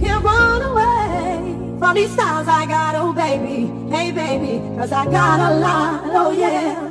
can't run away from these sounds I got, oh baby, hey baby, cause I got a lot, oh yeah.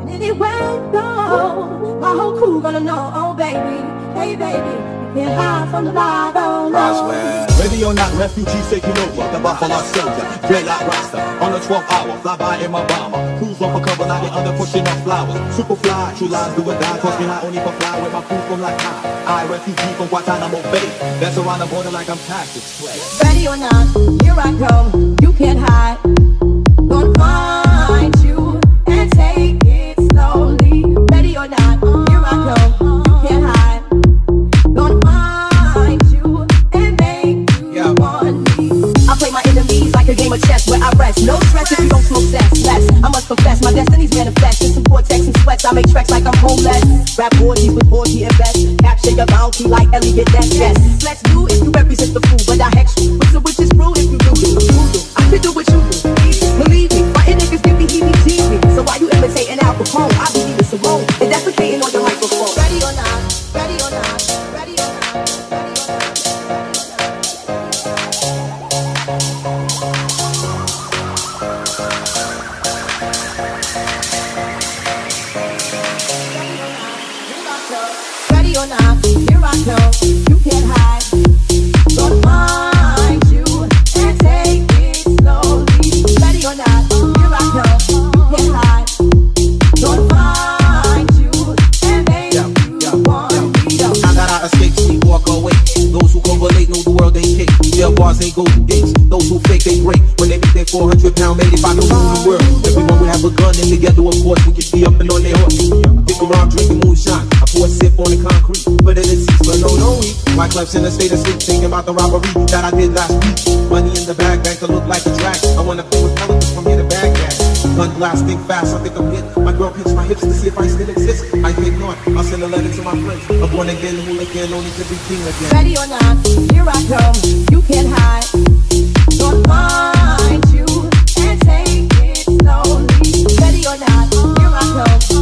And anyway, though, my whole crew gonna know, oh baby, hey baby, can't hide from the light, oh no. Ready or not, refugees say Quinoza, the Buffalo Soldier, dreadlock roster, on the 12th hour, fly by in my bomber, cruise off a cover, not the other pushing off flowers, super fly, true lies do or die, cross me high, only for fly with my crew from like I refugee from Guantanamo Bay, that's around the border like I'm taxed express. Ready or not, here I go, you can't hide, gonna find you and take it slowly. Ready or not, here I go, you can't hide. No stress if you don't smoke sex, less. I must confess, my destiny's manifest. It's some vortex and sweats, I make tracks like I'm homeless. Rap orgies with orgy and vest. Capture your bounty like Elliot that yes. Let's do if you represent the fool, but I hex you. What's the witch's brew if you do it? I could do what you do, believe me. My niggas give me heebie-jeebie. So why you imitating Al Capone? I believe it's a role, and defecating on your microphone. Ready or not, ready or not, ready or not, ready or not, ready or not, here I go, you can't hide. Gonna find you and take it slowly. Ready or not, here I go, you can't hide. Gonna find you and make you want me. I gotta escape, see, walk away. Those who come relate know the world ain't cake. Their bars ain't golden gates. Those who fake, they break. When they beat their 400-pound made it by the rule of the world. Everyone would have a gun and together, of course, we could be up and on their horse. Around drinking moonshine, I pour a sip on the concrete, but it is but no eat. My club's in a state of sleep, thinking about the robbery that I did last week. Money in the bag, bank to look like a drag. I wanna play with pelicans from here to Baghdad. Gun glass, think fast, I think I'm hit. My girl hits my hips to see if I still exist. I think not, I'll send a letter to my friends. I'm born again, who again, only to be king again. Ready or not, here I come, you can't hide. Don't find you and take it slowly. Ready or not, here I come.